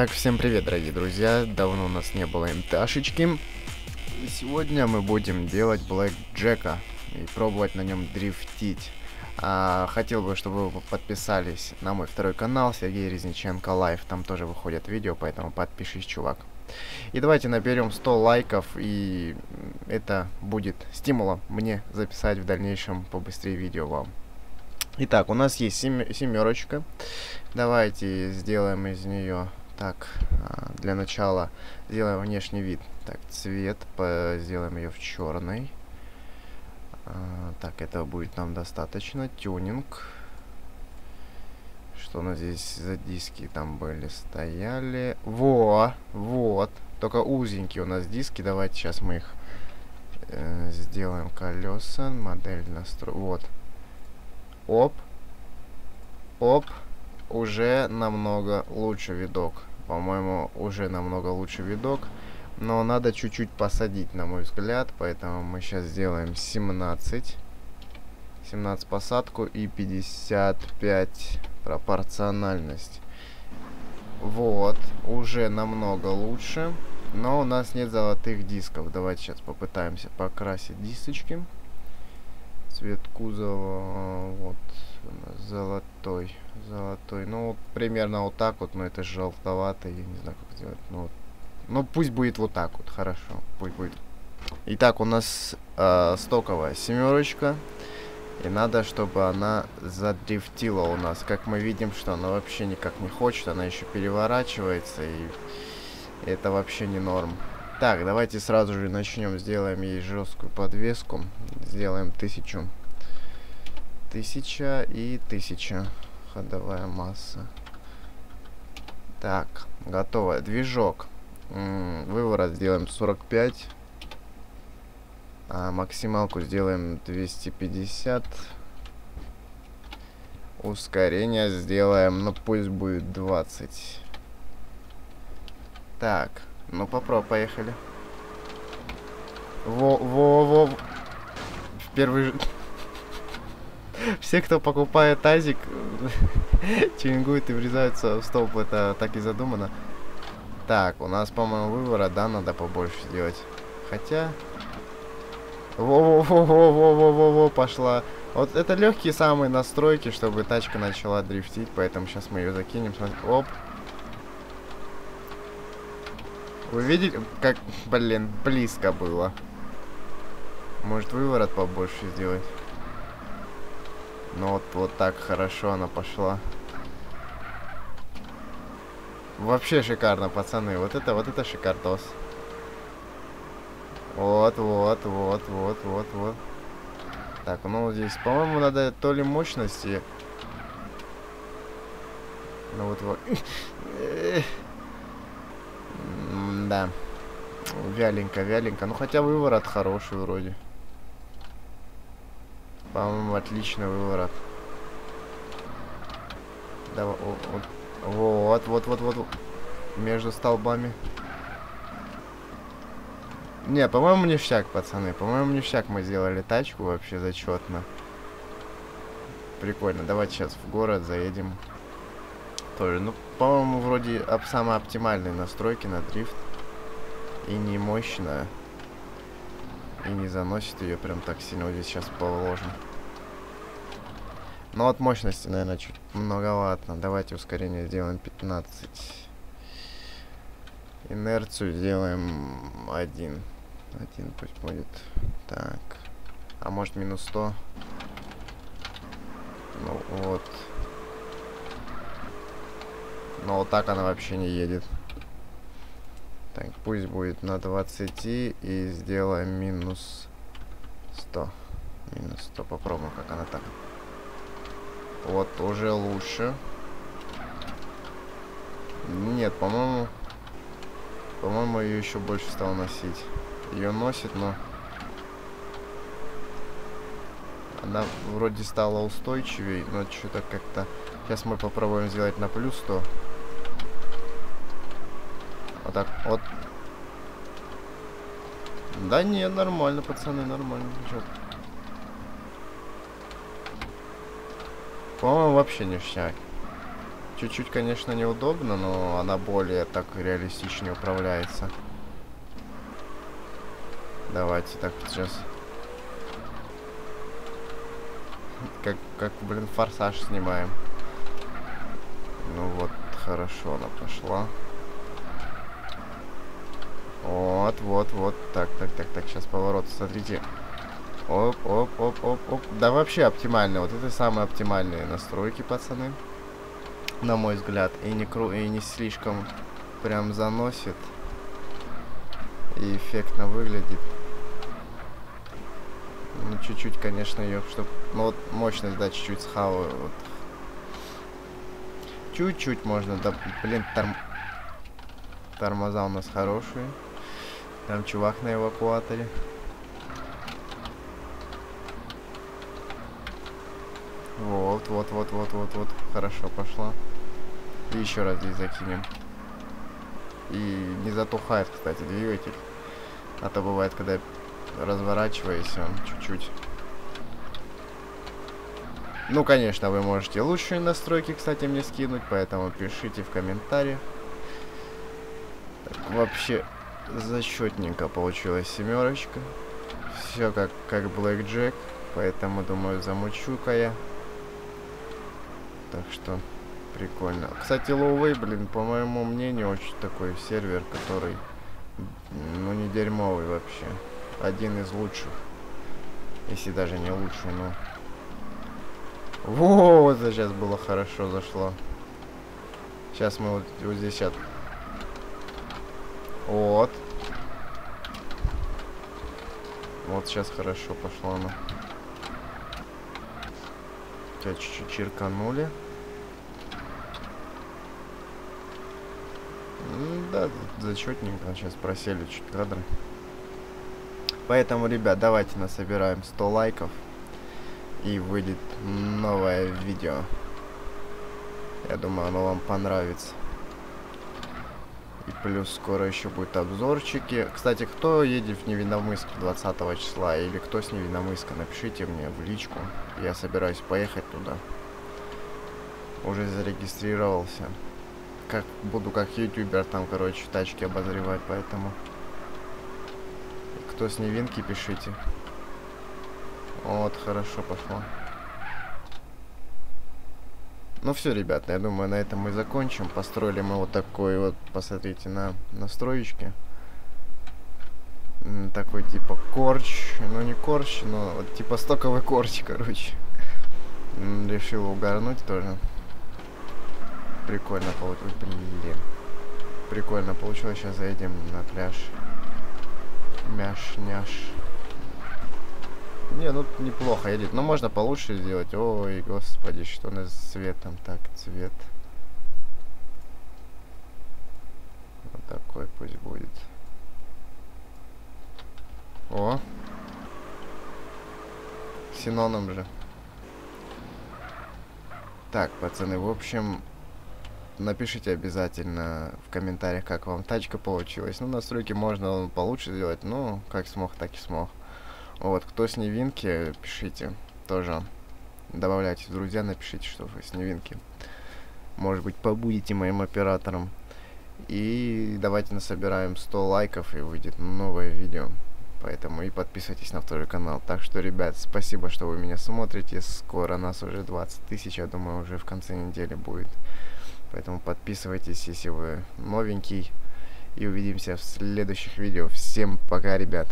Итак, всем привет, дорогие друзья, давно у нас не было МТАшечки. И сегодня мы будем делать Black Jack'а и пробовать на нем дрифтить. Хотел бы, чтобы вы подписались на мой второй канал, Сергей Резниченко Лайв, там тоже выходят видео, поэтому подпишись, чувак. И давайте наберем 100 лайков, и это будет стимулом мне записать в дальнейшем побыстрее видео вам. Итак, у нас есть семерочка. Давайте сделаем из нее... Так, для начала сделаем внешний вид. Так, цвет сделаем ее в черный. Так, этого будет нам достаточно. Тюнинг. Что у нас здесь за диски там были? Стояли. Во! Вот. Только узенькие у нас диски. Давайте сейчас мы их сделаем. Колеса. Модель настрой. Вот. Оп. Оп. Уже намного лучше видок. По-моему, уже намного лучше видок. Но надо чуть-чуть посадить, на мой взгляд. Поэтому мы сейчас сделаем 17 посадку и 55 пропорциональность. Вот. Уже намного лучше. Но у нас нет золотых дисков. Давайте сейчас попытаемся покрасить дисочки. Цвет кузова. Вот. Золотой. Золотой. Ну, примерно вот так вот. Но это желтоватый. Я не знаю, как сделать. Ну, пусть будет вот так вот. Хорошо. Пусть будет. Итак, у нас стоковая семерочка. И надо, чтобы она задрифтила у нас. Как мы видим, что она вообще никак не хочет. Она еще переворачивается. И это вообще не норм. Так, давайте сразу же начнем. Сделаем ей жесткую подвеску. Сделаем 1000. 1000 и 1000 ходовая масса. Так, готово. Движок. Выворот сделаем 45. А максималку сделаем 250. Ускорение сделаем, ну пусть будет 20. Так, ну попробуем, поехали. Во-во-во. В первый же... Все, кто покупает тазик, тюнингуют и врезаются в столб. Это так и задумано. Так, у нас, по-моему, выбора, да, надо побольше сделать. Хотя... Во-во-во-во-во-во-во-во, пошла. Вот это легкие самые настройки, чтобы тачка начала дрифтить. Поэтому сейчас мы ее закинем. Оп. Вы видите, как, блин, близко было. Может, выворот побольше сделать? Ну вот, вот так хорошо она пошла. Вообще шикарно, пацаны. Вот это шикардос. Вот. Так, ну здесь, по-моему, надо то ли мощности. Ну вот. Да. Вяленько. Ну хотя выворот хороший вроде. По-моему, отличный выворот. Давай, вот. Между столбами. Не, по-моему, ништяк, пацаны. По-моему, ништяк мы сделали тачку вообще зачетно. Прикольно. Давайте сейчас в город заедем. Тоже, ну, по-моему, вроде самые оптимальные настройки на дрифт. И не мощная. И не заносит ее прям так сильно. Вот здесь сейчас положим. Но от мощности, наверное, чуть многовато. Давайте ускорение сделаем 15. Инерцию сделаем 1. 1 пусть будет. Так. А может минус 100? Ну вот. Но вот так она вообще не едет. Так, пусть будет на 20 и сделаем минус 100. Минус 100. Попробуем, как она так. Вот, уже лучше. Нет, по-моему... По-моему, ее еще больше стало носить. Ее носит, но... Она вроде стала устойчивее, но что-то как-то... Сейчас мы попробуем сделать на плюс 100. Вот так вот. Да не, нормально, пацаны, нормально. По-моему, вообще ништяк. Чуть-чуть, конечно, неудобно, но она более так реалистичнее управляется. Давайте так вот сейчас. Как, блин, форсаж снимаем. Ну вот, хорошо, она пошла. Вот, вот, вот. Так, сейчас поворот, смотрите. Оп, оп, оп, оп, оп. Да вообще оптимально. Вот это самые оптимальные настройки, пацаны. На мой взгляд. И не слишком прям заносит. И эффектно выглядит. Ну, чуть-чуть, конечно, ее, чтобы... Ну, вот мощность, да, чуть-чуть схаваю. Вот. Чуть-чуть можно, да, блин, тормоза у нас хорошие. Там чувак на эвакуаторе. Вот, вот, вот, вот, вот, вот. Хорошо пошла. И еще раз здесь закинем. И не затухает, кстати, двигатель. А то бывает, когда разворачиваясь, он чуть-чуть. Ну, конечно, вы можете лучшие настройки, кстати, мне скинуть, поэтому пишите в комментариях. Так, вообще, зачетненько получилась семерочка. Все как Black Jack, поэтому, думаю, замучу-ка я. Так что, прикольно. Кстати, лоуэй, блин, по моему мнению, очень такой сервер, который, ну, не дерьмовый вообще. Один из лучших. Если даже не лучший, но... Во, это сейчас было хорошо, зашло. Сейчас мы вот здесь от... Вот. Вот сейчас хорошо пошло оно. Тебя чуть-чуть чирканули. Да, зачетненько. Сейчас просели чуть кадры. Поэтому, ребят, давайте насобираем 100 лайков. И выйдет новое видео. Я думаю, оно вам понравится. И плюс скоро еще будут обзорчики. Кстати, кто едет в Невинномысск 20 числа или кто с Невинномысска, напишите мне в личку. Я собираюсь поехать туда. Уже зарегистрировался. Как буду как ютубер там, короче, тачки обозревать, поэтому. Кто с Невинки, пишите. Вот, хорошо пошло. Ну все, ребята, я думаю, на этом мы закончим. Построили мы вот такой вот, посмотрите, на настроечки. Такой типа корч. Ну не корч, но вот типа стоковый корч, короче. Решил угорнуть тоже. Прикольно получилось. Блин. Прикольно получилось. Сейчас заедем на пляж. Мяш-няш. Не, ну неплохо едет, но можно получше сделать. Ой, господи, что у нас с цветом? Так, цвет. Вот такой пусть будет. О! Синоним же. Так, пацаны, в общем, напишите обязательно в комментариях, как вам тачка получилась. Ну, настройки можно получше сделать, но как смог, так и смог. Вот, кто с Невинки, пишите тоже. Добавляйте в друзья, напишите, что вы с Невинки. Может быть, побудете моим оператором. И давайте насобираем 100 лайков, и выйдет новое видео. Поэтому и подписывайтесь на второй канал. Так что, ребят, спасибо, что вы меня смотрите. Скоро нас уже 20 тысяч, я думаю, уже в конце недели будет. Поэтому подписывайтесь, если вы новенький. И увидимся в следующих видео. Всем пока, ребят.